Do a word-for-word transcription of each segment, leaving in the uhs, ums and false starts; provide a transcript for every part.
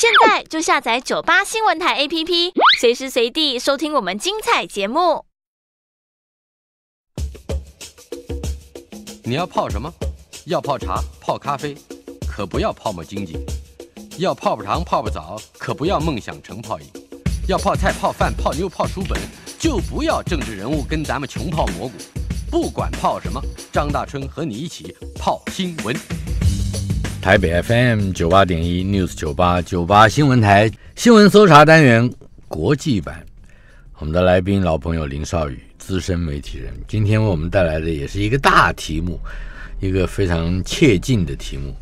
现在就下载九八新闻台 A P P， 随时随地收听我们精彩节目。你要泡什么？要泡茶、泡咖啡，可不要泡沫经济；要泡泡糖、泡泡澡，可不要梦想成泡影；要泡菜、泡饭、泡妞、泡书本，就不要政治人物跟咱们穷泡蘑菇。不管泡什么，张大春和你一起泡新闻。台北 F M 九八点一 News 九八九八新闻台新闻搜查单元国际版，我们的来宾老朋友林少予，资深媒体人，今天为我们带来的也是一个大题目，一个非常切近的题目，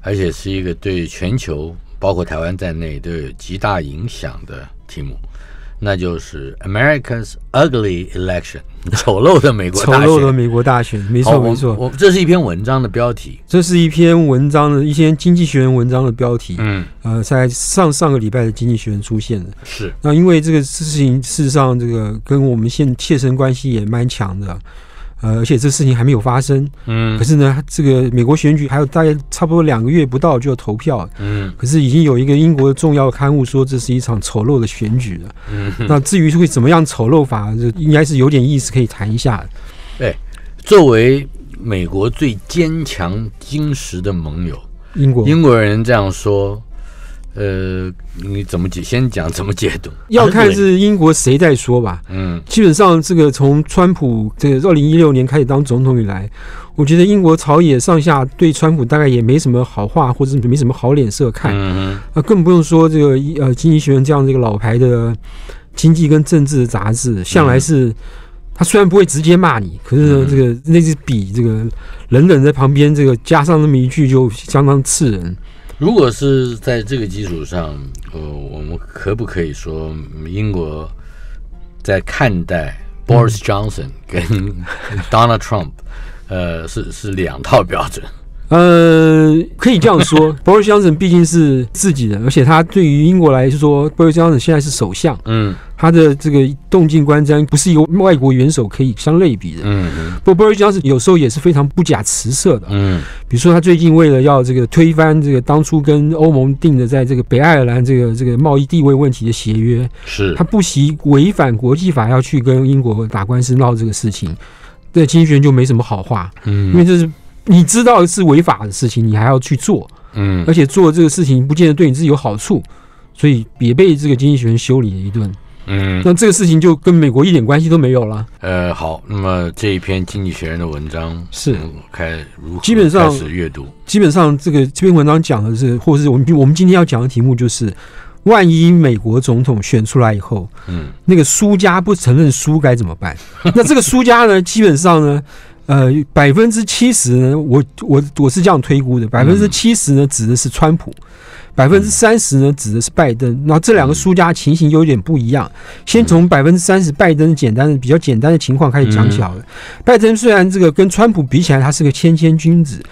而且是一个对全球包括台湾在内都有极大影响的题目，那就是 America's Ugly Election， 丑陋的美国大选。丑陋的美国大选，没错没错。我这是一篇文章的标题，这是一篇文章的一篇经济学人文章的标题。嗯，呃，在上上个礼拜的经济学人出现了。是。那因为这个事情，事实上这个跟我们现切身关系也蛮强的。呃，而且这事情还没有发生，嗯，可是呢，这个美国选举还有大概差不多两个月不到就要投票，嗯，可是已经有一个英国重要刊物说这是一场丑陋的选举了，嗯，那至于会怎么样丑陋法，这应该是有点意思可以谈一下。对，作为美国最坚强精实的盟友，英国英国人这样说。呃，你怎么解？先讲怎么解读？要看是英国谁在说吧。嗯，基本上这个从川普这二零一六年开始当总统以来，我觉得英国朝野上下对川普大概也没什么好话，或者没什么好脸色看。嗯嗯。那、啊、更不用说这个呃《经济学人》这样这个老牌的经济跟政治的杂志，向来是。他虽然不会直接骂你，可是这个那支笔，这个冷冷在旁边，这个加上那么一句就相当刺人。如果是在这个基础上，呃，我们可不可以说英国在看待 Boris Johnson 跟 Donald Trump， 呃，是是两套标准？呃，可以这样说，Boris Johnson 毕竟是自己人，而且他对于英国来说 ，Boris Johnson 现在是首相，嗯，他的这个动静观瞻不是由外国元首可以相类比的，嗯嗯。不过 Boris Johnson 有时候也是非常不假辞色的，嗯，比如说他最近为了要这个推翻这个当初跟欧盟定的在这个北爱尔兰这个这个贸易地位问题的协约，是，他不惜违反国际法要去跟英国打官司闹这个事情，对经济学人就没什么好话，嗯，因为这是。你知道是违法的事情，你还要去做，嗯，而且做这个事情不见得对你自己有好处，所以别被这个经济学人修理了一顿，嗯，那这个事情就跟美国一点关系都没有了。呃，好，那么这一篇经济学人的文章是开如何开始阅读？基本上这个这篇文章讲的是，或是我们我们今天要讲的题目就是，万一美国总统选出来以后，嗯，那个输家不承认输该怎么办？那这个输家呢，基本上呢。呃，百分之七十呢，我我我是这样推估的，百分之七十呢指的是川普，百分之三十呢指的是拜登。然后这两个输家情形有点不一样。先从百分之三十拜登简单的比较简单的情况开始讲起好了。拜登虽然这个跟川普比起来，他是个谦谦君子，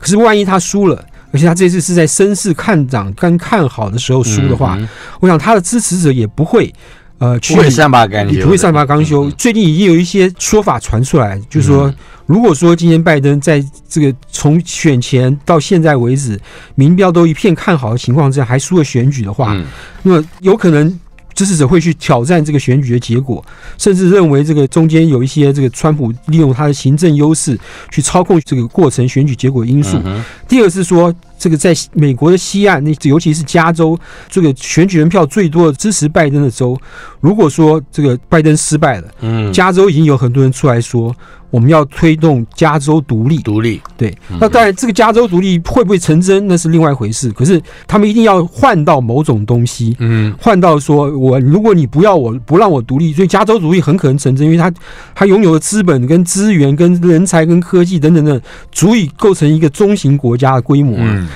可是万一他输了，而且他这次是在声势看涨跟看好的时候输的话，我想他的支持者也不会。呃，不会善罢甘休，不会善罢甘休。最近已经有一些说法传出来，就是说，如果说今天拜登在这个从选前到现在为止，民调都一片看好的情况之下，还输了选举的话，那么有可能支持者会去挑战这个选举的结果，甚至认为这个中间有一些这个川普利用他的行政优势去操控这个过程选举结果因素。第二是说。这个在美国的西岸，尤其是加州，这个选举人票最多的支持拜登的州，如果说这个拜登失败了，嗯，加州已经有很多人出来说，我们要推动加州独立，独立，对。那当然，这个加州独立会不会成真，那是另外一回事。可是他们一定要换到某种东西，嗯，换到说我如果你不要我不让我独立，所以加州独立很可能成真，因为他他拥有的资本、跟资源、跟人才、跟科技等等等，足以构成一个中型国家的规模。嗯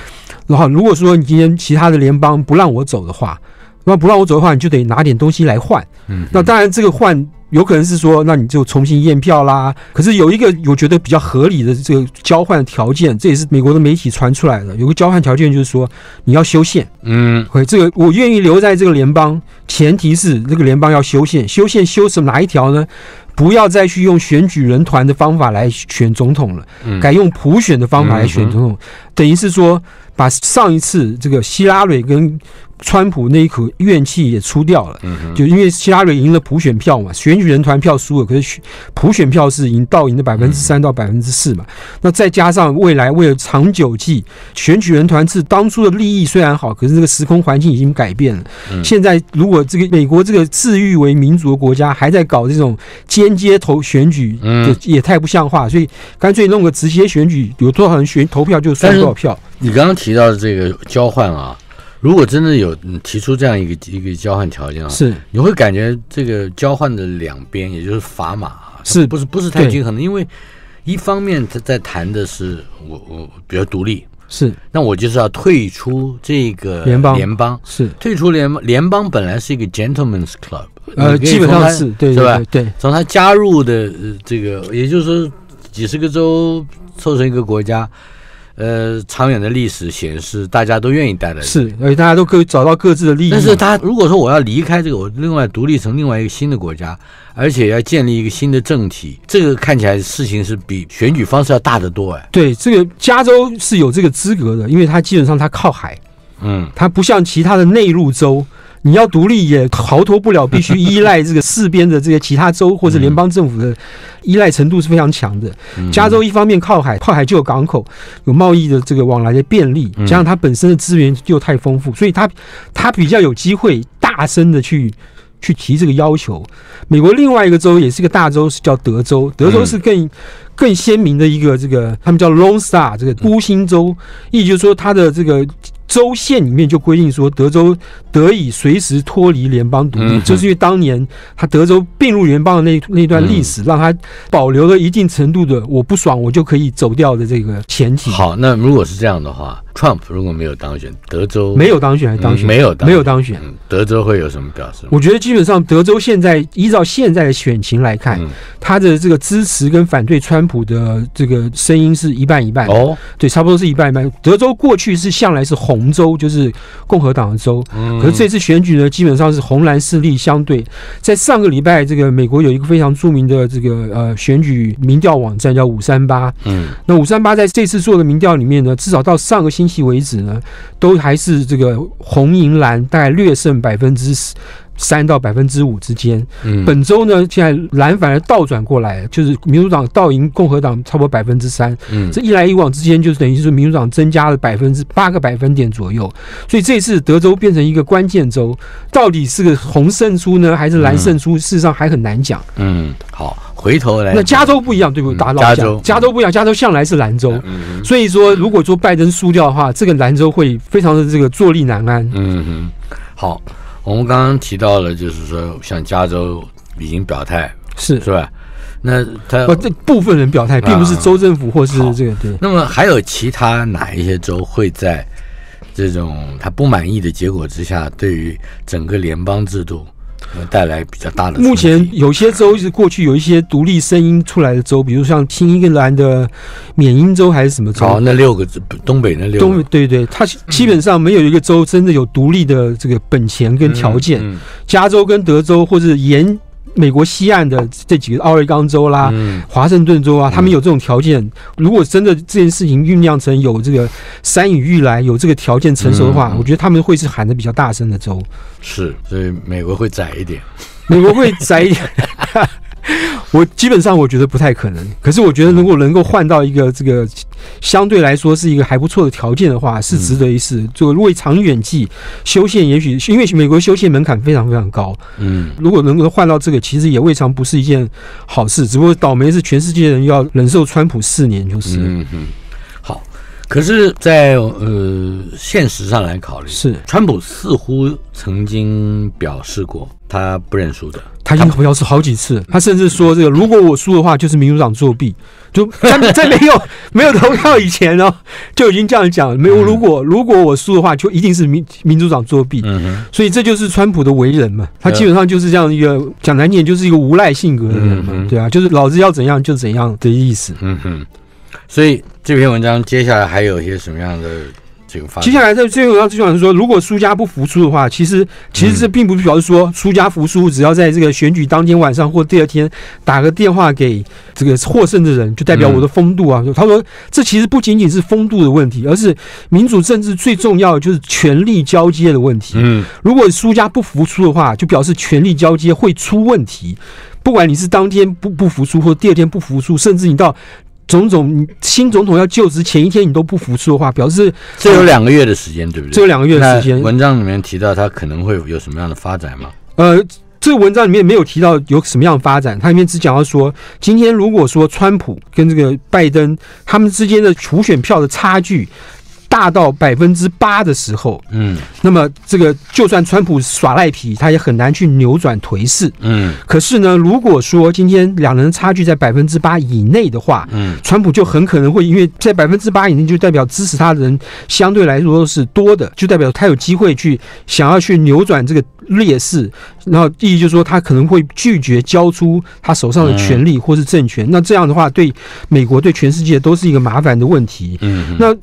然后，如果说你今天其他的联邦不让我走的话，那不让我走的话，你就得拿点东西来换。嗯，那当然，这个换有可能是说，那你就重新验票啦。可是有一个我觉得比较合理的这个交换条件，这也是美国的媒体传出来的。有个交换条件就是说，你要修宪。嗯，这个我愿意留在这个联邦，前提是这个联邦要修宪。修宪修什么哪一条呢？不要再去用选举人团的方法来选总统了，嗯、改用普选的方法来选总统，嗯、等于是说把上一次这个希拉蕊跟川普那一口怨气也出掉了，嗯、就因为希拉蕊赢了普选票嘛，选举人团票输了，可是普选票是赢到赢的百分之三到百分之四嘛，嗯、那再加上未来为了长久计，选举人团制当初的利益虽然好，可是这个时空环境已经改变了，嗯、现在如果这个美国这个自誉为民主的国家还在搞这种间接投选举，嗯、也太不像话，所以干脆弄个直接选举，有多少人选投票就算多少票。你刚刚提到的这个交换啊，如果真的有提出这样一个一个交换条件啊，是你会感觉这个交换的两边，也就是砝码啊，是不是不是太均衡的？因为一方面他在谈的是我我比较独立，是那我就是要退出这个联邦，联邦是退出联邦，联邦本来是一个 gentleman's club， 呃，基本上是对对吧？对，从他加入的这个，也就是说几十个州凑成一个国家。呃，长远的历史显示，大家都愿意待在这里，是，而且大家都可以找到各自的利益。但是他如果说我要离开这个，我另外独立成另外一个新的国家，而且要建立一个新的政体，这个看起来事情是比选举方式要大得多哎。对，这个加州是有这个资格的，因为它基本上它靠海，嗯，它不像其他的内陆州。你要独立也逃脱不了，必须依赖这个四边的这些其他州或者联邦政府的依赖程度是非常强的。加州一方面靠海，靠海就有港口，有贸易的这个往来的便利，加上它本身的资源又太丰富，所以它它比较有机会大声的去去提这个要求。美国另外一个州也是个大州，是叫德州，德州是更更鲜明的一个这个，他们叫 Lone Star 这个孤星州，意思就是说它的这个。州县里面就规定说，德州得以随时脱离联邦独立，嗯、就是因为当年他德州并入联邦的那那段历史，嗯、让他保留了一定程度的我不爽我就可以走掉的这个前提。好，那如果是这样的话 ，Trump 如果没有当选，德州没有当选还当选、嗯、没有当选没有当选、嗯，德州会有什么表示？我觉得基本上德州现在依照现在的选情来看，嗯、他的这个支持跟反对川普的这个声音是一半一半哦，对，差不多是一半一半。德州过去是向来是红。红州就是共和党的州，可是这次选举呢，基本上是红蓝势力相对。在上个礼拜，这个美国有一个非常著名的这个呃选举民调网站叫五三八，嗯，那五三八在这次做的民调里面呢，至少到上个星期为止呢，都还是这个红银蓝大概略胜百分之十。三到百分之五之间，嗯、本周呢，现在蓝反而倒转过来，就是民主党倒赢共和党差不多百分之三，这一来一往之间，就是等于是民主党增加了百分之八个百分点左右，所以这次德州变成一个关键州，到底是个红胜出呢，还是蓝胜出？嗯、事实上还很难讲。嗯，好，回头来，那加州不一样，对不对？打老加州，加州不一样，加州向来是蓝州，嗯、所以说如果说拜登输掉的话，这个蓝州会非常的这个坐立难安。嗯嗯，好。我们刚刚提到了，就是说，像加州已经表态，是是吧？那他不，这部分人表态，并不是州政府或是这个。对。那么还有其他哪一些州会在这种他不满意的结果之下，对于整个联邦制度？带来比较大的。目前有些州是过去有一些独立声音出来的州，比如像新英格兰的缅因州还是什么州。哦，那六个东北那六个。东对对，它基本上没有一个州真的有独立的这个本钱跟条件。嗯嗯、加州跟德州或者沿美国西岸的这几个奥瑞冈州啦、嗯、华盛顿州啊，他们有这种条件。嗯、如果真的这件事情酝酿成有这个山雨欲来，有这个条件成熟的话，嗯、我觉得他们会是喊得比较大声的州。是，所以美国会窄一点，美国会窄一点。我基本上我觉得不太可能，可是我觉得如果能够换到一个这个相对来说是一个还不错的条件的话，是值得一试。就为长远计，修宪也许因为美国修宪门槛非常非常高，嗯，如果能够换到这个，其实也未尝不是一件好事。只不过倒霉是全世界人要忍受川普四年，就是嗯嗯。好，可是在，在呃现实上来考虑，是川普似乎曾经表示过他不认输的。他已经表示好几次，他甚至说这个，如果我输的话，就是民主党作弊。就在在没有没有投票以前哦，就已经这样讲，没有如果如果我输的话，就一定是民民主党作弊。嗯、所以这就是川普的为人嘛，他基本上就是这样一个讲难听，就是一个无赖性格的人嘛，嗯、对啊，就是老子要怎样就怎样的意思。嗯哼，所以这篇文章接下来还有一些什么样的？这个发展。接下来在最后要最重要是说，如果输家不服输的话，其实其实这并不表示说输家服输，只要在这个选举当天晚上或第二天打个电话给这个获胜的人，就代表我的风度啊。嗯、他说，这其实不仅仅是风度的问题，而是民主政治最重要的就是权力交接的问题。嗯，如果输家不服输的话，就表示权力交接会出问题。不管你是当天不不服输，或第二天不服输，甚至你到种种新总统要就职前一天你都不服输的话，表示这有两个月的时间，对不对？这有两个月的时间。文章里面提到他可能会有什么样的发展吗？呃，这个文章里面没有提到有什么样的发展，他里面只讲到说，今天如果说川普跟这个拜登他们之间的普选票的差距大到百分之八的时候，嗯，那么这个就算川普耍赖皮，他也很难去扭转颓势，嗯。可是呢，如果说今天两人差距在百分之八以内的话，嗯，川普就很可能会因为在百分之八以内，就代表支持他的人相对来说是多的，就代表他有机会去想要去扭转这个劣势。然后第一就是说，他可能会拒绝交出他手上的权力或是政权，嗯、那这样的话对美国对全世界都是一个麻烦的问题，嗯。那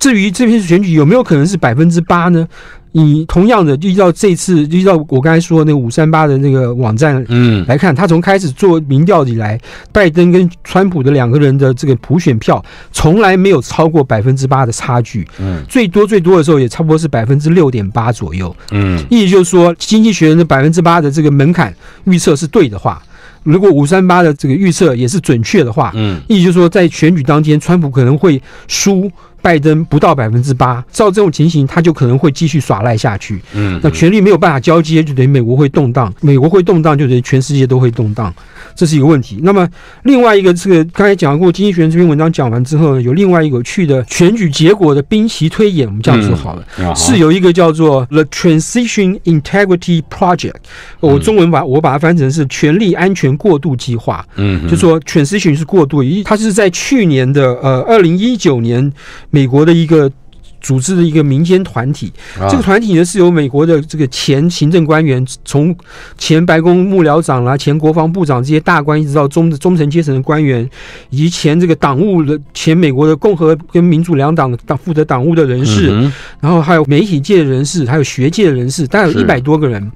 至于这篇选举有没有可能是百分之八呢？以同样的依照这次依照我刚才说那个五三八的那个网站来看，他从开始做民调以来，拜登跟川普的两个人的这个普选票从来没有超过百分之八的差距，嗯，最多最多的时候也差不多是百分之六点八左右，嗯，意思就是说，经济学人的百分之八的这个门槛预测是对的话。如果五三八的这个预测也是准确的话，嗯，意思就是说，在选举当天，川普可能会输拜登不到百分之八。照这种情形，他就可能会继续耍赖下去。嗯，那权力没有办法交接，就等于美国会动荡，美国会动荡，就等于全世界都会动荡，这是一个问题。那么另外一个，这个刚才讲过，经济学人这篇文章讲完之后呢，有另外一个有趣的选举结果的兵棋推演，我们这样子好了，嗯、是有一个叫做 The Transition Integrity Project， 我中文把我把它翻成是权力安全过渡计划，嗯，就说 transition 是过渡，它是在去年的呃二零一九年，美国的一个组织的一个民间团体，这个团体呢是由美国的这个前行政官员，从前白宫幕僚长啦、啊、前国防部长这些大官，一直到中中层阶层的官员，以及前这个党务的前美国的共和跟民主两党的党负责党务的人士，嗯，然后还有媒体界的人士，还有学界的人士，大概有一百多个人，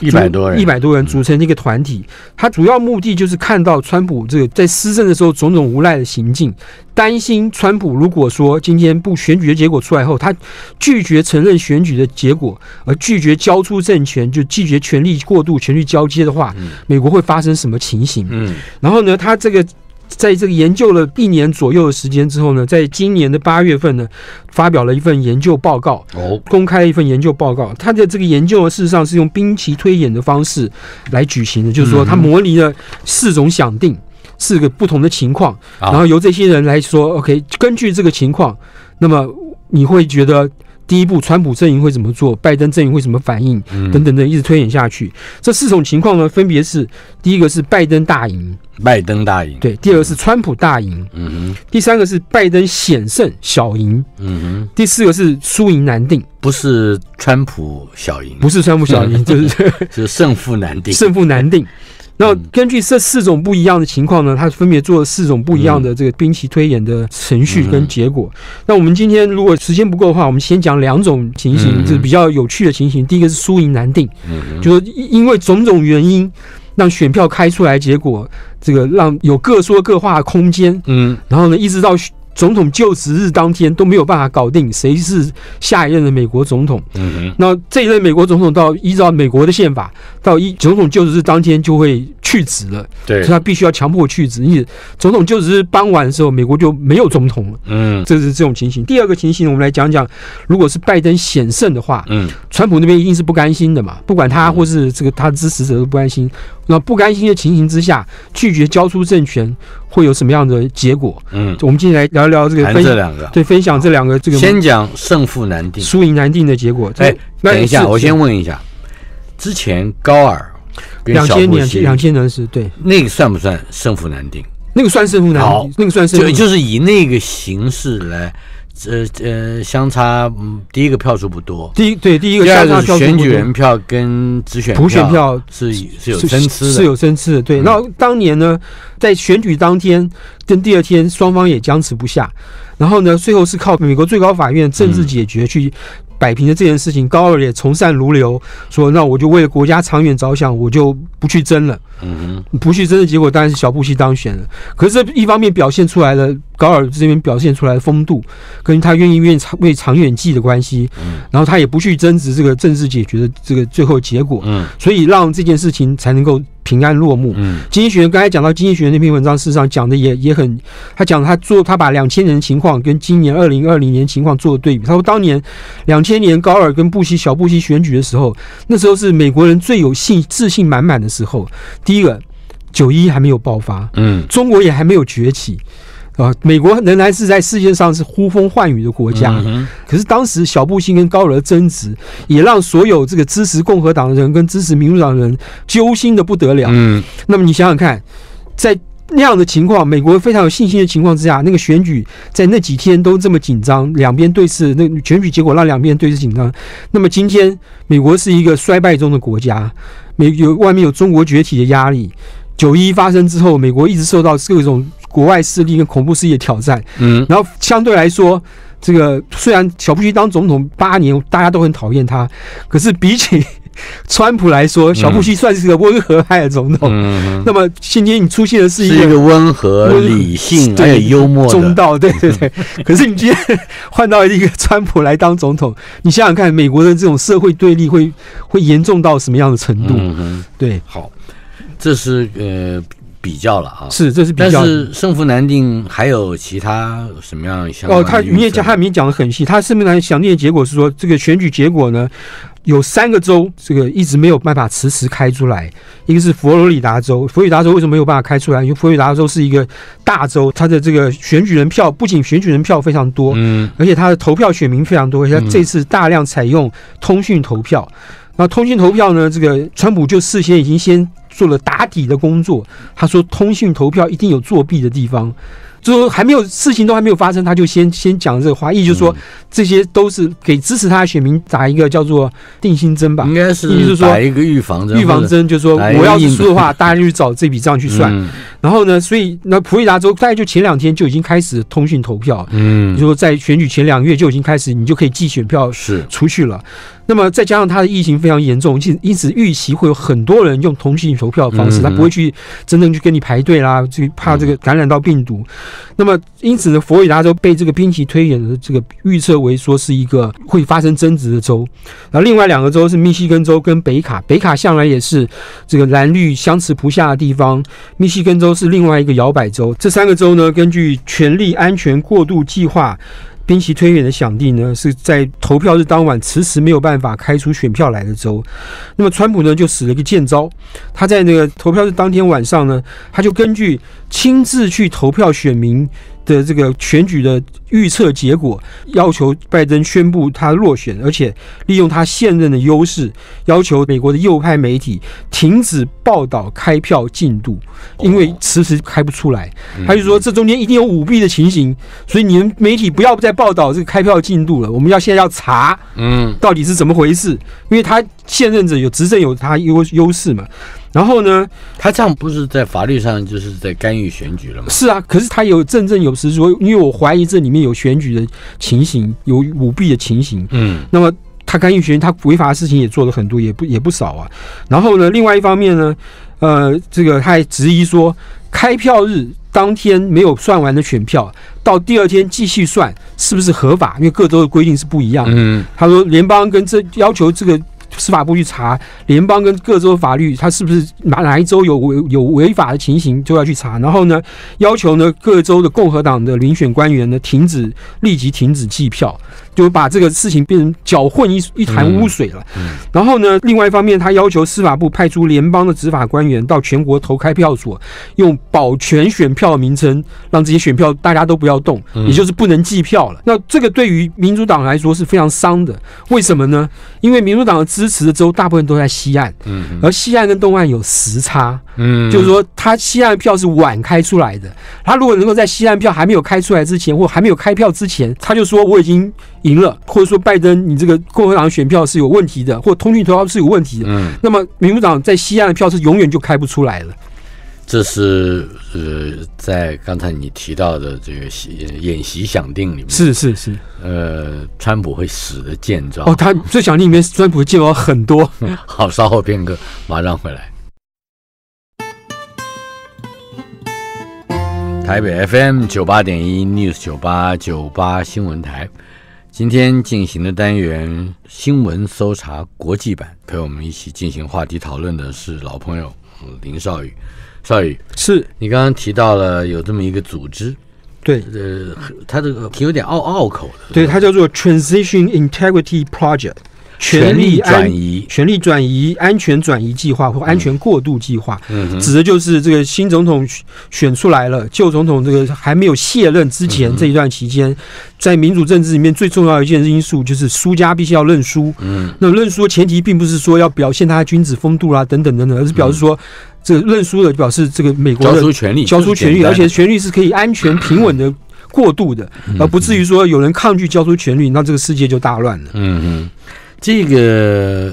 一百多人，一百多人组成这个团体，他主要目的就是看到川普这个在施政的时候种种无赖的行径。担心川普如果说今天不选举的结果出来后，他拒绝承认选举的结果，而拒绝交出政权，就拒绝权力过渡、权力交接的话，美国会发生什么情形？嗯，然后呢，他这个在这个研究了一年左右的时间之后呢，在今年的八月份呢，发表了一份研究报告，公开了一份研究报告。他的这个研究事实上是用兵棋推演的方式来举行的，就是说他模拟了四种想定。四个不同的情况，然后由这些人来说 ，OK， 根据这个情况，那么你会觉得第一步，川普阵营会怎么做，拜登阵营会怎么反应，等等等，一直推演下去。这四种情况呢，分别是：第一个是拜登大赢，拜登大赢，对；第二个是川普大赢，嗯哼；第三个是拜登险胜小赢，嗯哼；第四个是输赢难定。不是川普小赢，不是川普小赢，就是是胜负难定，胜负难定。那根据这四种不一样的情况呢，他分别做了四种不一样的这个兵棋推演的程序跟结果。嗯、那我们今天如果时间不够的话，我们先讲两种情形，嗯、就是比较有趣的情形。第一个是输赢难定，嗯、就是因为种种原因让选票开出来，结果这个让有各说各话的空间。嗯，然后呢，一直到总统就职日当天都没有办法搞定谁是下一任的美国总统。嗯，那这一任美国总统到依照美国的宪法，到一总统就职日当天就会去职了，对，所以他必须要强迫去职。因为总统就职日傍晚的时候，美国就没有总统了。嗯，这是这种情形。第二个情形，我们来讲讲，如果是拜登险胜的话，嗯，川普那边一定是不甘心的嘛，不管他或是这个他的支持者都不甘心。那不甘心的情形之下，拒绝交出政权会有什么样的结果？嗯，我们今天来聊聊这个，分这两个，对，分享这两个这个。先讲胜负难定、输赢难定的结果。哎，等一下，我先问一下，之前高尔两千年，两千年是对，那个算不算胜负难定？那个算是湖南，好，那个算是就就是以那个形式来，呃呃，相差，嗯，第一个票数不多，第一对第一个相差票数不多，第二个是选举人票跟直选票普选票是是有参差的，是有参差的。对，然后当年呢，在选举当天跟第二天，双方也僵持不下，然后呢，最后是靠美国最高法院政治解决去摆平了这件事情。高二也从善如流，说那我就为了国家长远着想，我就不去争了。嗯，不去争的结果当然是小布希当选了。可是这一方面表现出来了，高尔这边表现出来的风度，跟他愿意愿意为长远计的关系，然后他也不去争执这个政治解决的这个最后结果，嗯，所以让这件事情才能够平安落幕。嗯，经济学人刚才讲到经济学人那篇文章，事实上讲的也也很，他讲他做他把两千年的情况跟今年二零二零年情况做对比。他说当年两千年高尔跟布希小布希选举的时候，那时候是美国人最有信自信满满的时候。第一个，九一还没有爆发，嗯，中国也还没有崛起。啊，美国仍然是在世界上是呼风唤雨的国家，嗯，可是当时小布希跟高尔争执，也让所有这个支持共和党的人跟支持民主党的人揪心的不得了。嗯，那么你想想看，在那样的情况，美国非常有信心的情况之下，那个选举在那几天都这么紧张，两边对峙，那选举结果让两边对峙紧张。那么今天，美国是一个衰败中的国家，美有外面有中国崛起的压力。九一发生之后，美国一直受到各种国外势力跟恐怖势力的挑战，嗯，然后相对来说，这个虽然小布希当总统八年，大家都很讨厌他，可是比起川普来说，小布希算是个温和派的总统。嗯，那么今天你出现的是一个是一个温和、理性还有幽默的中道，对对对。可是你今天换到一个川普来当总统，你想想看，美国的这种社会对立会会严重到什么样的程度？嗯，对，好，这是呃。比较了啊，是这是比较，但是胜负难定，还有其他什么样相关的？哦，他你也讲，他明讲的很细。他胜负难想定的结果是说，这个选举结果呢，有三个州这个一直没有办法迟迟开出来，一个是佛罗里达州，佛罗里达州为什么没有办法开出来？因为佛罗里达州是一个大州，它的这个选举人票不仅选举人票非常多，嗯，而且它的投票选民非常多，而且它这次大量采用通讯投票。那通讯投票呢？这个川普就事先已经先做了打底的工作。他说，通讯投票一定有作弊的地方。就说还没有事情都还没有发生，他就先先讲这个话，意思就是说这些都是给支持他的选民打一个叫做定心针吧，应该是打一个预防针。预防针就是说，我要是输的话，大家就找这笔账去算。然后呢，所以那佛罗里达州大概就前两天就已经开始通讯投票，嗯，就说在选举前两个月就已经开始，你就可以寄选票是出去了。那么再加上他的疫情非常严重，因此预期会有很多人用通讯投票的方式，他不会去真正去跟你排队啦，就怕这个感染到病毒。那么因此呢，佛罗里达州被这个宾奇推演的这个预测为说是一个会发生争执的州。然后另外两个州是密西根州跟北卡，北卡向来也是这个蓝绿相持不下的地方，密西根州是另外一个摇摆州。这三个州呢，根据权力安全过渡计划。宾奇推演的想定呢，是在投票日当晚迟迟没有办法开出选票来的州。那么川普呢，就使了一个剑招，他在那个投票日当天晚上呢，他就根据亲自去投票选民的这个选举的预测结果，要求拜登宣布他落选，而且利用他现任的优势，要求美国的右派媒体停止报道开票进度，因为迟迟开不出来。他就说，这中间一定有舞弊的情形，所以你们媒体不要再报道这个开票进度了，我们要现在要查，嗯，到底是怎么回事？因为他现任者有执政有他优优势嘛。然后呢，他这样不是在法律上就是在干预选举了吗？是啊，可是他有正正有实说，因为我怀疑这里面有选举的情形，有舞弊的情形。嗯，那么他干预选举，他违法的事情也做了很多，也不也不少啊。然后呢，另外一方面呢，呃，这个他还质疑说，开票日当天没有算完的选票，到第二天继续算，是不是合法？因为各州的规定是不一样的。嗯，他说联邦跟这要求这个。司法部去查联邦跟各州法律，它是不是哪哪一州有违有违法的情形，就要去查。然后呢，要求呢各州的共和党的遴选官员呢停止立即停止计票，就把这个事情变成搅混一一潭污水了。嗯嗯、然后呢，另外一方面，他要求司法部派出联邦的执法官员到全国投开票所，用保全选票名称，让这些选票大家都不要动，也就是不能计票了。嗯、那这个对于民主党来说是非常伤的，为什么呢？因为民主党的支持的州大部分都在西岸，嗯，而西岸跟东岸有时差，嗯，就是说他西岸票是晚开出来的，他如果能够在西岸票还没有开出来之前，或还没有开票之前，他就说我已经赢了，或者说拜登你这个共和党选票是有问题的，或通讯投票是有问题的，嗯，那么民主党在西岸的票是永远就开不出来了。这是呃，在刚才你提到的这个演习想定里面，是是是，呃，川普会使的剑招哦，他这想定里面川普的剑招很多。好，稍后片刻，马上回来。台北 F M 九八点一 News 九八九八新闻台，今天进行的单元新闻搜查国际版，陪我们一起进行话题讨论的是老朋友林少宇。少宇，是你刚刚提到了有这么一个组织，对，呃，它这个挺有点拗拗口的，对，它叫做 Transition Integrity Project， 权力转移、权力转移、安全转移计划或安全过渡计划，嗯，指的就是这个新总统选出来了，旧总统这个还没有卸任之前这一段期间，嗯，在民主政治里面最重要的一件因素就是输家必须要认输，嗯，那认输的前提并不是说要表现他的君子风度啦，啊，等等等等，而是表示说，嗯，这个认输的表示这个美国的交出权力，交出权力，而且权力是可以安全平稳的过渡的，而不至于说有人抗拒交出权力，那这个世界就大乱了。嗯嗯，这个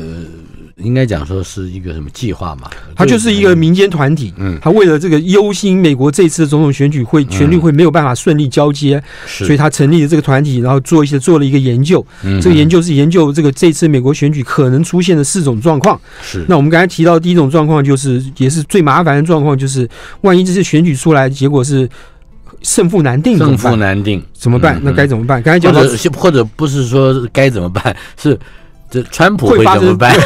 应该讲说是一个什么计划嘛？它就是一个民间团体，嗯，它为了这个忧心美国这次的总统选举会权力会没有办法顺利交接，所以它成立了这个团体，然后做一些做了一个研究，嗯，这个研究是研究这个这次美国选举可能出现的四种状况。是，那我们刚才提到的第一种状况就是，也是最麻烦的状况，就是万一这次选举出来的结果是胜负难定，胜负难定怎么办？那该怎么办？刚才讲到，或者不是说该怎么办，是。这川普会怎么办？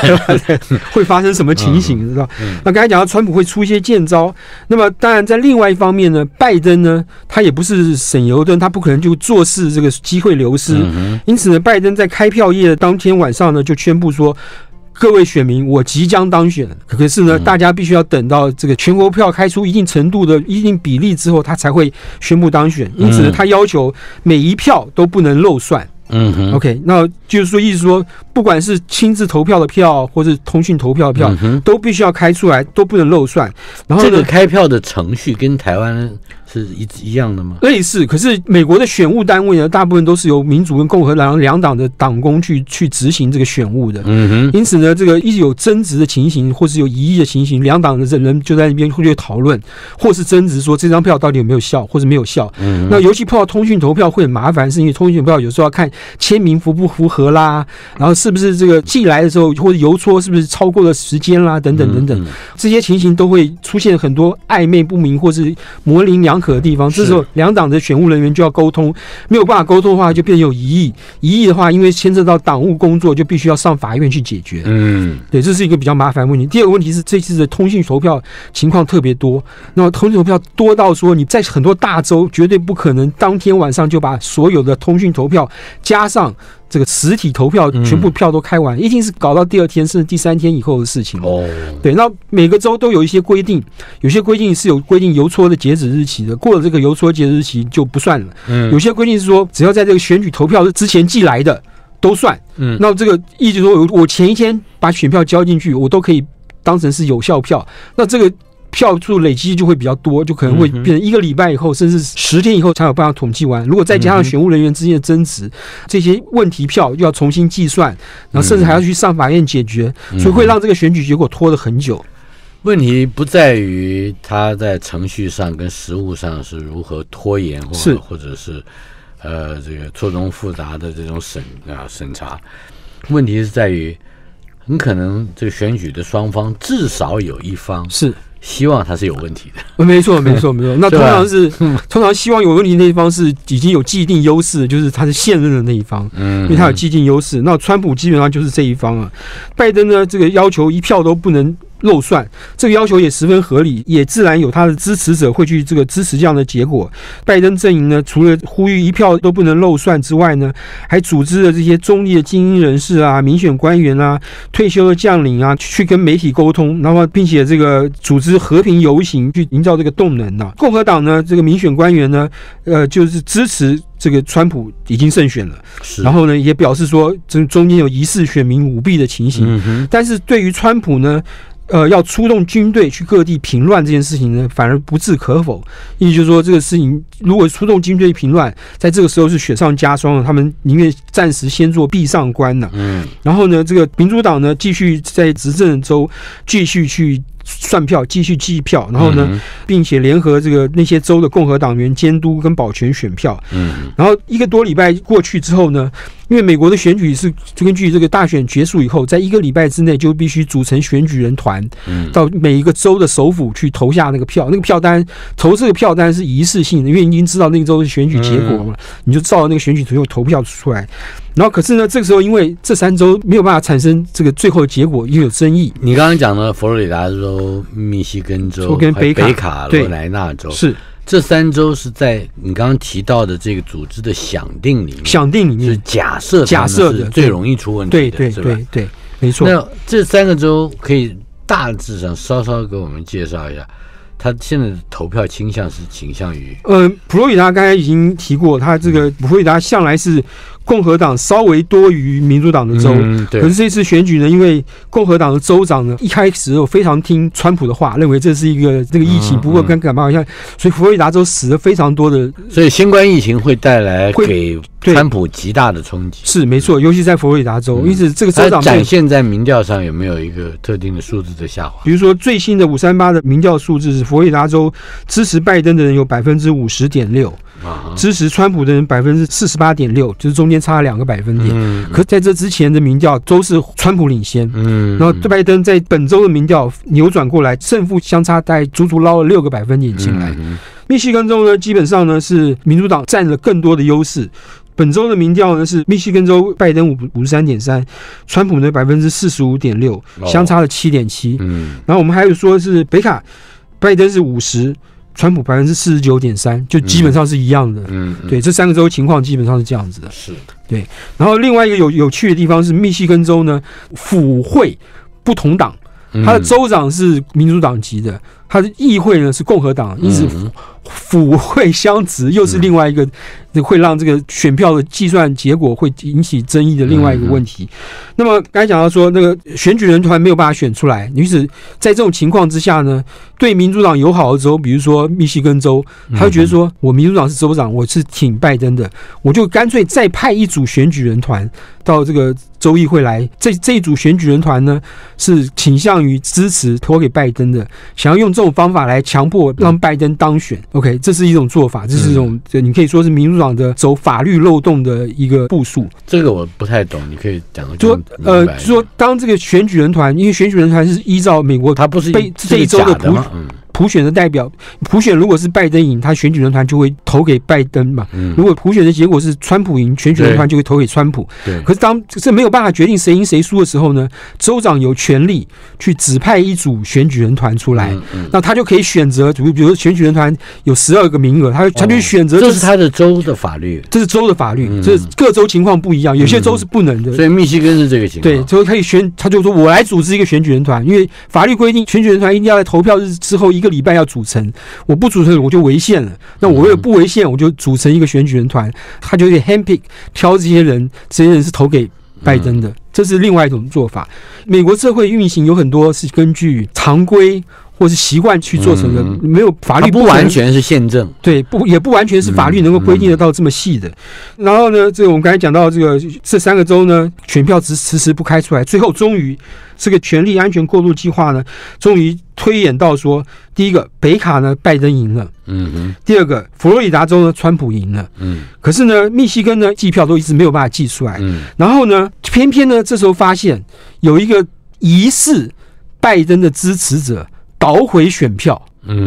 会发生什么情形？知道？那刚才讲到川普会出一些剑招，那么当然在另外一方面呢，拜登呢，他也不是省油灯，他不可能就坐视这个机会流失。因此呢，拜登在开票夜当天晚上呢，就宣布说：“各位选民，我即将当选。可是呢，大家必须要等到这个全国票开出一定程度的一定比例之后，他才会宣布当选。因此呢，他要求每一票都不能漏算。”嗯哼 ，OK， 那就是说，意思说，不管是亲自投票的票，或是通讯投票的票，嗯，都必须要开出来，都不能漏算。然后这个开票的程序跟台湾是一一样的吗？类似，可是美国的选务单位呢，大部分都是由民主跟共和党两党的党工去去执行这个选务的。嗯哼，因此呢，这个一有争执的情形，或是有疑义的情形，两党的人就在那边会去讨论，或是争执说这张票到底有没有效，或是没有效。嗯，那尤其碰到通讯投票会很麻烦，是因为通讯投票有时候要看签名符不符合啦，然后是不是这个寄来的时候或者邮戳是不是超过了时间啦，等等等等，这些情形都会出现很多暧昧不明或是模棱两可的地方。这时候两党的选务人员就要沟通，没有办法沟通的话就变有疑义，疑义的话因为牵涉到党务工作就必须要上法院去解决。嗯，对，这是一个比较麻烦问题。第二个问题是这次的通讯投票情况特别多，那么通讯投票多到说你在很多大州绝对不可能当天晚上就把所有的通讯投票加上这个实体投票，全部票都开完，嗯，一定是搞到第二天甚至第三天以后的事情。哦，对，那每个州都有一些规定，有些规定是有规定邮戳的截止日期的，过了这个邮戳截止日期就不算了。嗯，有些规定是说，只要在这个选举投票之前寄来的都算。嗯，那这个意思说，我前一天把选票交进去，我都可以当成是有效票。那这个票数累积就会比较多，就可能会变成一个礼拜以后，甚至十天以后才有办法统计完。如果再加上选务人员之间的争执，这些问题票又要重新计算，然后甚至还要去上法院解决，所以会让这个选举结果拖得很久。问题不在于他在程序上跟实务上是如何拖延，或者或者是呃这个错综复杂的这种审啊审查，问题是在于很可能这个选举的双方至少有一方是希望它是有问题的。没错没错没错，那通常是通常希望有问题那一方是已经有既定优势，就是他是现任的那一方，因为他有既定优势。那川普基本上就是这一方啊。拜登呢，这个要求一票都不能肉算，这个要求也十分合理，也自然有他的支持者会去这个支持这样的结果。拜登阵营呢，除了呼吁一票都不能肉算之外呢，还组织了这些中立的精英人士啊、民选官员啊、退休的将领啊，去跟媒体沟通，然后并且这个组织和平游行，去营造这个动能啊。共和党呢，这个民选官员呢，呃，就是支持。 这个川普已经胜选了，然后呢，也表示说，这中间有疑似选民舞弊的情形。嗯、但是对于川普呢，呃，要出动军队去各地平乱这件事情呢，反而不置可否。意思就是说，这个事情如果出动军队平乱，在这个时候是雪上加霜了，他们宁愿暂时先做壁上观呢、啊。嗯，然后呢，这个民主党呢，继续在执政州继续去。 算票，继续计票，然后呢，并且联合这个那些州的共和党员监督跟保全选票。嗯，然后一个多礼拜过去之后呢，因为美国的选举是根据这个大选结束以后，在一个礼拜之内就必须组成选举人团，到每一个州的首府去投下那个票。那个票单投这个票单是仪式性的，因为你已经知道那个州的选举结果嘛，你就照那个选举结果投票出来。 然后，可是呢，这个时候因为这三州没有办法产生这个最后的结果，又有争议。你刚刚讲的佛罗里达州、密西根州、跟北卡罗来纳州是这三州是在你刚刚提到的这个组织的想定里面，想定里面是假设假设的最容易出问题的，对对对对，没错。那这三个州可以大致上稍稍给我们介绍一下。 他现在的投票倾向是倾向于，呃，佛罗里达刚才已经提过，他这个佛罗里达向来是共和党稍微多于民主党的州，嗯、可是这次选举呢，因为共和党的州长呢一开始有非常听川普的话，认为这是一个这个疫情，不过跟感冒一样，嗯嗯、所以佛罗里达州死了非常多的，所以新冠疫情会带来给川普极大的冲击，是没错，尤其在佛罗里达州，嗯、因此这个州长展现在民调上有没有一个特定的数字的下滑？比如说最新的五三八的民调数字是。 佛罗里达州支持拜登的人有 百分之五十点六， 支持川普的人 百分之四十八点六， 就是中间差了两个百分点。嗯、可在这之前的民调都是川普领先，嗯、然后拜登在本周的民调扭转过来，胜负相差大概足足捞了六个百分点进来。嗯、密西根州呢，基本上呢是民主党占了更多的优势。 本周的民调呢是密西根州拜登五十三点三，川普呢 百分之四十五点六， 相差了 七点七。嗯，然后我们还有说是北卡。 拜登是五十，川普 百分之四十九点三， 就基本上是一样的。嗯，对，这三个州情况基本上是这样子的。是，对。然后另外一个有有趣的地方是，密西根州呢，府会不同党，他的州长是民主党籍的，他的议会呢是共和党，因此府会相持，又是另外一个会让这个选票的计算结果会引起争议的另外一个问题。那么刚才讲到说，那个选举人团没有办法选出来，于是在这种情况之下呢。 对民主党友好的州，比如说密西根州，他会觉得说，我民主党是州长，我是挺拜登的，我就干脆再派一组选举人团到这个州议会来。这这一组选举人团呢，是倾向于支持投给拜登的，想要用这种方法来强迫让拜登当选。OK， 这是一种做法，这是一种你可以说是民主党的走法律漏洞的一个部署。这个我不太懂，你可以讲个说呃，说当这个选举人团，因为选举人团是依照美国，他不是被这一周的普。 嗯，普选的代表，普选如果是拜登赢，他选举人团就会投给拜登嘛。嗯、如果普选的结果是川普赢，选举人团就会投给川普。可是当这没有办法决定谁赢谁输的时候呢，州长有权利去指派一组选举人团出来，嗯嗯、那他就可以选择，比如说选举人团有十二个名额，他他就选择、就是哦。这是他的州的法律，这是州的法律，嗯、这是各州情况不一样，有些州是不能的。嗯、所以密西根是这个情况，对，就可以选，他就说我来组织一个选举人团，因为法律规定选举人团一定要在投票日之后一。 一个礼拜要组成，我不组成我就违宪了。那我为了不违宪，我就组成一个选举人团，他就得 handpick 挑这些人，这些人是投给拜登的，这是另外一种做法。美国社会运行有很多是根据常规。 或是习惯去做成的，没有法律不完全是宪政，对，不也不完全是法律能够规定得到这么细的。然后呢，这我们刚才讲到这个这三个州呢，选票迟迟迟不开出来，最后终于这个权力安全过渡计划呢，终于推演到说，第一个北卡呢拜登赢了，嗯嗯，第二个佛罗里达州呢川普赢了，嗯，可是呢密西根呢计票都一直没有办法计出来，嗯，然后呢偏偏呢这时候发现有一个疑似拜登的支持者。 捣毁选票，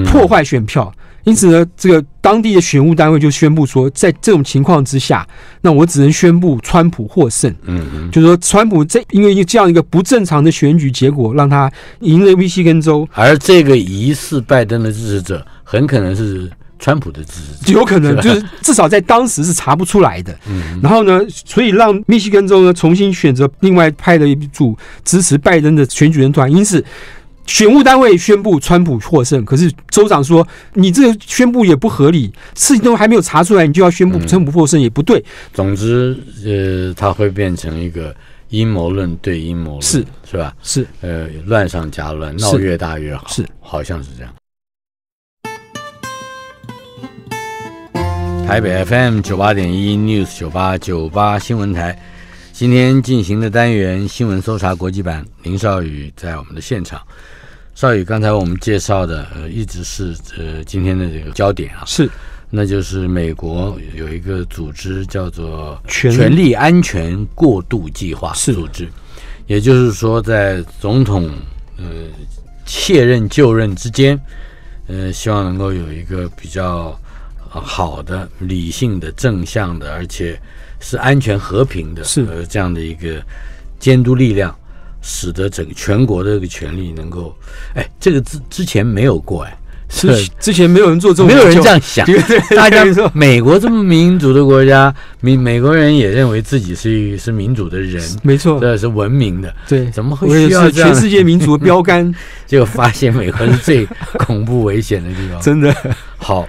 破坏选票，因此呢，这个当地的选务单位就宣布说，在这种情况之下，那我只能宣布川普获胜。嗯嗯，就是说川普这因为这样一个不正常的选举结果，让他赢了密西根州。而这个疑似拜登的支持者，很可能是川普的支持者，有可能就是至少在当时是查不出来的。嗯，然后呢，所以让密西根州呢重新选择另外派了一组支持拜登的选举人团，因此。选务单位宣布川普获胜，可是州长说你这个宣布也不合理，事情都还没有查出来，你就要宣布川普获胜也不对。嗯、总之，呃，它会变成一个阴谋论对阴谋论，是是吧？是呃，乱上加乱，闹越大越好，是好像是这样。台北 F M 九八点一 News 九八九八新闻台，今天进行的单元新闻搜查国际版，林少宇在我们的现场。少宇，刚才我们介绍的、呃、一直是呃今天的这个焦点啊，是，那就是美国有一个组织叫做权力安全过渡计划组织，也就是说，在总统呃卸任就任之间，呃，希望能够有一个比较、呃、好的、理性的、正向的，而且是安全和平的，是、呃、这样的一个监督力量。使得整个全国的这个权力能够，哎，这个之之前没有过，哎，是之前没有人做这种，没有人这样想，大家说美国这么民主的国家，美美国人也认为自己是是民主的人，没错，这是文明的，对，怎么会需要这样？全世界民主的标杆，结果发现美国是最恐怖危险的地方，真的。好，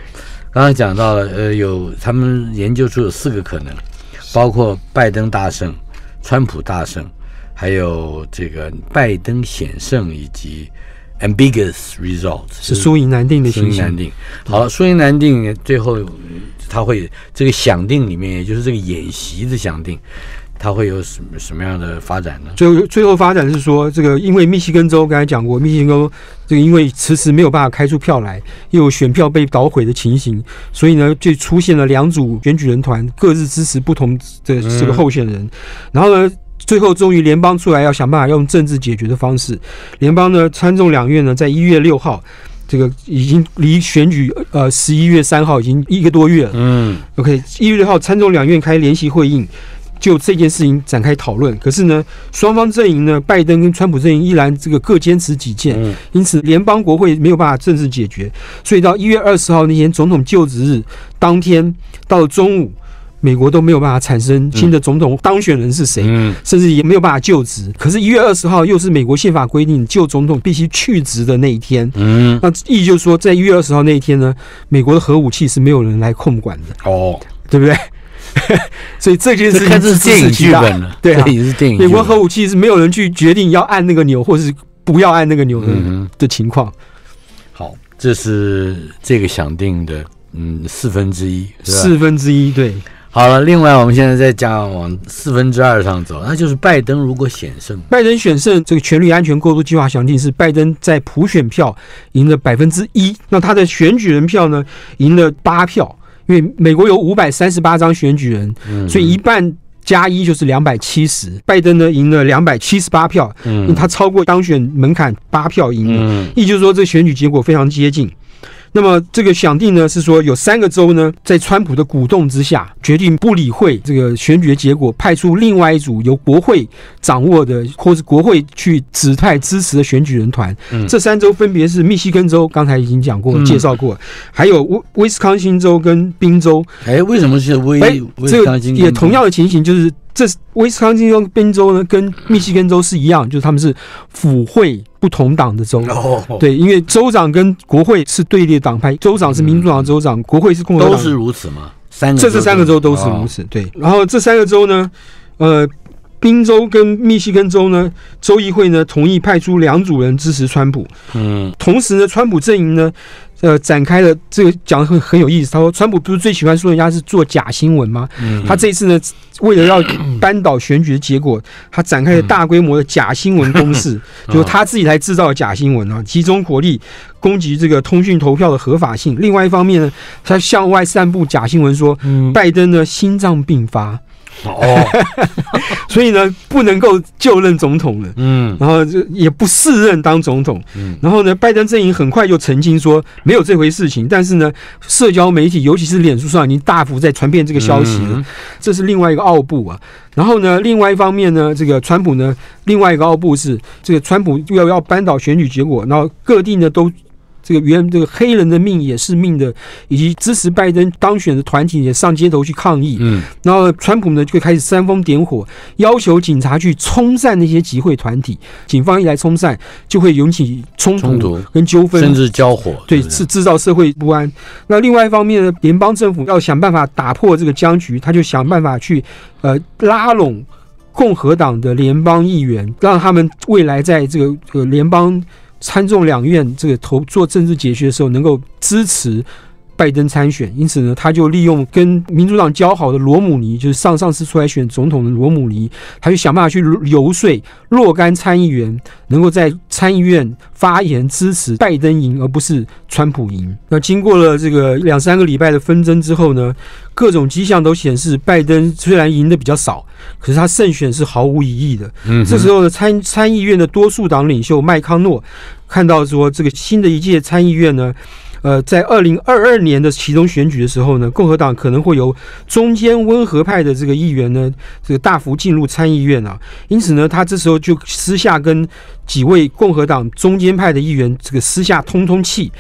刚刚讲到了，呃，有他们研究出有四个可能，包括拜登大胜、川普大胜。还有这个拜登险胜以及 ambiguous results 是输赢难定的情形。输赢难定，好，输赢难定，最后他会这个想定里面，也就是这个演习的想定，它会有什么什么样的发展呢？最后最后发展是说，这个因为密西根州刚才讲过，密西根州这个因为迟迟没有办法开出票来，又有选票被捣毁的情形，所以呢就出现了两组选举人团各自支持不同的这个候选人，嗯、然后呢。最后，终于联邦出来要想办法用政治解决的方式。联邦呢，参众两院呢，在一月六号，这个已经离选举呃十一月三号已经一个多月了。嗯 ，OK， 一月六号参众两院开联席会议，就这件事情展开讨论。可是呢，双方阵营呢，拜登跟川普阵营依然这个各坚持己见，嗯、因此联邦国会没有办法政治解决。所以到一月二十号那天总统就职日当天到了中午。美国都没有办法产生新的总统当选人是谁，嗯、甚至也没有办法就职。可是，一月二十号又是美国宪法规定就总统必须去职的那一天。嗯，那意义就是说，在一月二十号那一天呢，美国的核武器是没有人来控管的。哦，对不对？所以这件事情是电影剧本了，对啊，这也是电影。美国核武器是没有人去决定要按那个钮，或是不要按那个钮的、嗯、的情况。好，这是这个想定的，嗯，四分之一，四分之一，对。好了，另外我们现在在讲往四分之二上走，那就是拜登如果险胜，拜登险胜，这个权力安全过渡计划想定是拜登在普选票赢了百分之一，那他的选举人票呢赢了八票，因为美国有五百三十八张选举人，嗯、所以一半加一就是两百七十，拜登呢赢了两百七十八票，嗯、因为他超过当选门槛八票赢了，嗯、也就是说这选举结果非常接近。那么这个想定呢是说有三个州呢在川普的鼓动之下决定不理会这个选举的结果，派出另外一组由国会掌握的或是国会去指派支持的选举人团，嗯、这三州分别是密西根州，刚才已经讲过介绍过，嗯、还有威斯康星州跟宾州。哎，为什么是威威斯康星州？也同样的情形，就是这威斯康星州、宾州呢，跟密西根州是一样，就是他们是府会不同党的州。Oh. 对，因为州长跟国会是对立的党派，州长是民主党的州长，嗯、国会是共和党的。都是如此吗？三个州，这三个州都是如此。Oh. 对，然后这三个州呢，呃，宾州跟密西根州呢，州议会呢同意派出两组人支持川普。嗯，同时呢，川普阵营呢。呃，展开了这个讲得很很有意思。他说，川普不是最喜欢说人家是做假新闻吗？嗯、他这一次呢，为了要扳倒选举的结果，他展开了大规模的假新闻攻势，嗯、就是他自己来制造假新闻啊，集中火力攻击这个通讯投票的合法性。另外一方面呢，他向外散布假新闻说，嗯、拜登呢心脏病发。哦，所以呢，不能够就任总统了，嗯，然后就也不适任当总统，嗯，然后呢，拜登阵营很快就澄清说没有这回事情，但是呢，社交媒体尤其是脸书上已经大幅在传遍这个消息了，嗯、这是另外一个奥步啊。然后呢，另外一方面呢，这个川普呢，另外一个奥步是这个川普要要扳倒选举结果，然后各地呢都。这个原这个黑人的命也是命的，以及支持拜登当选的团体也上街头去抗议。嗯，然后川普呢就开始煽风点火，要求警察去冲散那些集会团体。警方一来冲散，就会引起冲突跟纠纷，甚至交火。对，是制造社会不安。那另外一方面呢，联邦政府要想办法打破这个僵局，他就想办法去呃拉拢共和党的联邦议员，让他们未来在这个呃联邦。参众两院这个投做政治解决的时候，能够支持拜登参选，因此呢，他就利用跟民主党交好的罗姆尼，就是上上次出来选总统的罗姆尼，他就想办法去游说若干参议员能够在参议院发言支持拜登赢，而不是川普赢。那经过了这个两三个礼拜的纷争之后呢，各种迹象都显示，拜登虽然赢得比较少，可是他胜选是毫无疑义的。嗯，这时候呢，参参议院的多数党领袖麦康诺看到说，这个新的一届参议院呢。呃，在二零二二年的其中选举的时候呢，共和党可能会由中间温和派的这个议员呢，这个大幅进入参议院啊。因此呢，他这时候就私下跟几位共和党中间派的议员这个私下通通气，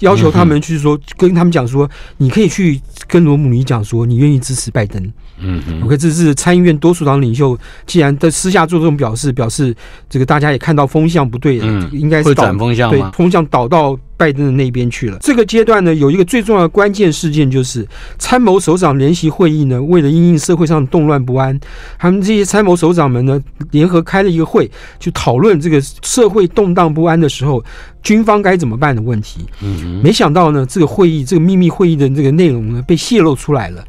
要求他们去说，跟他们讲说，你可以去跟罗姆尼讲说，你愿意支持拜登。嗯嗯 ，OK， 这是参议院多数党领袖，既然在私下做这种表示，表示这个大家也看到风向不对了，嗯、应该是倒风向，对，风向倒到拜登的那边去了。这个阶段呢，有一个最重要的关键事件，就是参谋首长联席会议呢，为了因应社会上动乱不安，他们这些参谋首长们呢，联合开了一个会，去讨论这个社会动荡不安的时候，军方该怎么办的问题。嗯，没想到呢，这个会议，这个秘密会议的这个内容呢，被泄露出来了。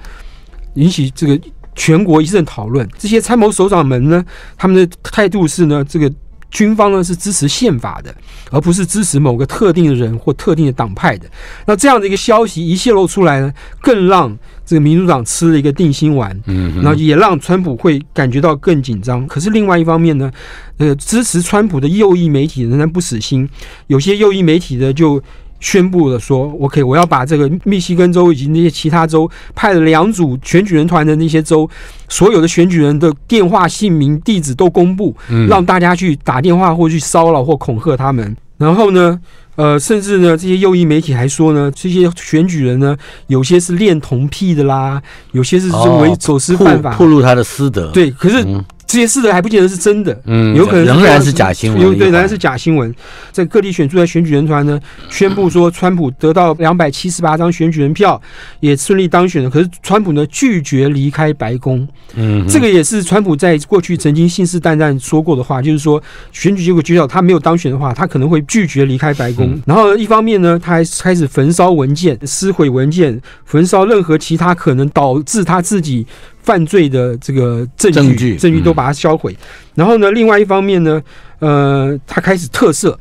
引起这个全国一阵讨论，这些参谋首长们呢，他们的态度是呢，这个军方呢是支持宪法的，而不是支持某个特定的人或特定的党派的。那这样的一个消息一泄露出来呢，更让这个民主党吃了一个定心丸，嗯，然后也让川普会感觉到更紧张。可是另外一方面呢，呃，支持川普的右翼媒体仍然不死心，有些右翼媒体的就。宣布了说 ，OK， 我要把这个密西根州以及那些其他州派了两组选举人团的那些州，所有的选举人的电话、姓名、地址都公布，让大家去打电话或去骚扰或恐吓他们。然后呢，呃，甚至呢，这些右翼媒体还说呢，这些选举人呢，有些是恋童癖的啦，有些是为走私犯法，暴露他的私德。对，可是。嗯这些事的还不见得是真的，嗯，有可能仍然是假新闻，对，仍然是假新闻。在各地选出来选举人团呢，宣布说川普得到两百七十八张选举人票，也顺利当选了。可是川普呢拒绝离开白宫，嗯，这个也是川普在过去曾经信誓旦旦说过的话，就是说选举结果揭晓，他没有当选的话，他可能会拒绝离开白宫。然后一方面呢，他还开始焚烧文件、撕毁文件、焚烧任何其他可能导致他自己。犯罪的这个证据，证据，证据都把它销毁。嗯、然后呢，另外一方面呢，呃，他开始特赦，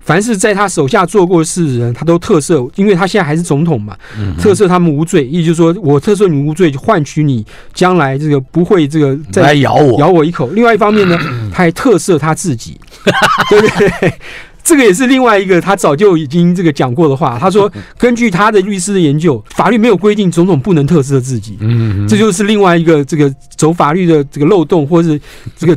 凡是在他手下做过事的人，他都特赦，因为他现在还是总统嘛，嗯、特赦他们无罪，也就是说，我特赦你无罪，换取你将来这个不会这个再来咬我，咬我一口。另外一方面呢，他还特赦他自己，对不对？这个也是另外一个他早就已经这个讲过的话。他说，根据他的律师的研究，法律没有规定总统不能特赦自己。嗯，这就是另外一个这个走法律的这个漏洞，或是这个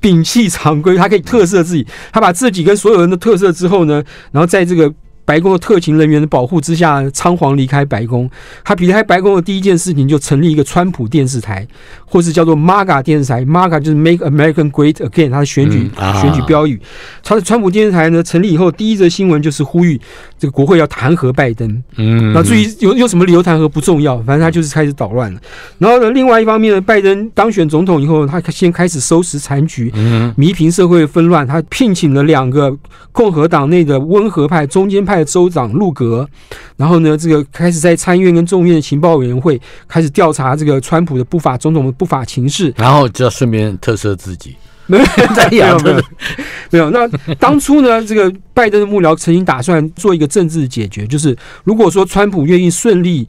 摒弃常规，他可以特赦自己。他把自己跟所有人都特赦之后呢，然后在这个白宫的特勤人员的保护之下，仓皇离开白宫。他离开白宫的第一件事情就成立一个川普电视台，或是叫做 MAGA 电视台。MAGA 就是 Make American Great Again， 他的选举、嗯啊、选举标语。他的川普电视台呢成立以后，第一则新闻就是呼吁这个国会要弹劾拜登。嗯，那至于有有什么理由弹劾不重要，反正他就是开始捣乱了。然后呢，另外一方面呢，拜登当选总统以后，他先开始收拾残局，弥平社会纷乱。他聘请了两个共和党内的温和派、中间派。州长路格，然后呢，这个开始在参议院跟众议院的情报委员会开始调查这个川普的不法总统的不法情势，然后就要顺便特赦自己。没有没有没有。那当初呢，这个拜登的幕僚曾经打算做一个政治解决，就是如果说川普愿意顺利。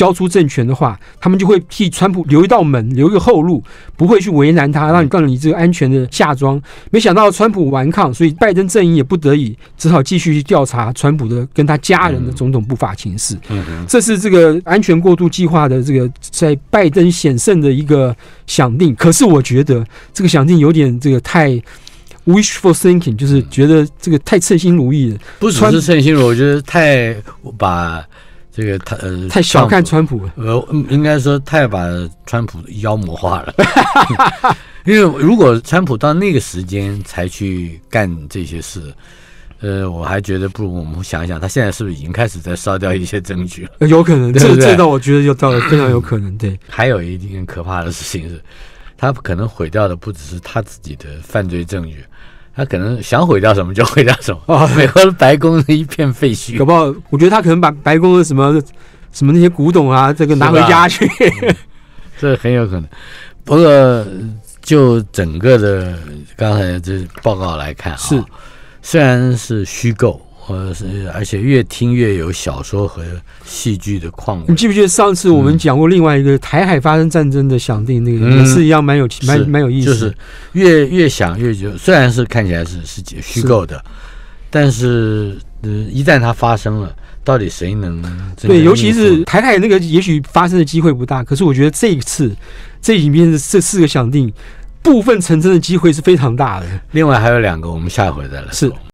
交出政权的话，他们就会替川普留一道门，留一个后路，不会去为难他，让你让你这个安全的下庄。没想到川普顽抗，所以拜登阵营也不得已，只好继续去调查川普的跟他家人的种种不法情事。嗯嗯、这是这个安全过渡计划的这个在拜登险胜的一个想定。可是我觉得这个想定有点这个太 wishful thinking， 就是觉得这个太称心如意了。不只是称心如意，我觉得太把。这个他呃太小看川普了，呃，应该说太把川普妖魔化了。因为如果川普到那个时间才去干这些事，呃，我还觉得不如我们想一想，他现在是不是已经开始在烧掉一些证据了？呃、有可能，对对这这倒我觉得就到了非常有可能。对，还有一件可怕的事情是，他可能毁掉的不只是他自己的犯罪证据。他可能想毁掉什么就毁掉什么啊！美国白宫一片废墟，搞不好我觉得他可能把白宫的什么什么那些古董啊，这个拿回家去，嗯、这很有可能。不过就整个的刚才这报告来看啊，是虽然是虚构，呃，而且越听越有小说和戏剧的况味。你记不记得上次我们讲过另外一个台海发生战争的想定，那个、嗯、也是一样蛮有蛮蛮有意思，就是越越想越觉得，虽然是看起来是是虚构的，是但是、呃、一旦它发生了，到底谁能对？尤其是台海那个，也许发生的机会不大，可是我觉得这一次这里面的这四个想定部分成真的机会是非常大的。另外还有两个，我们下回再来说。是。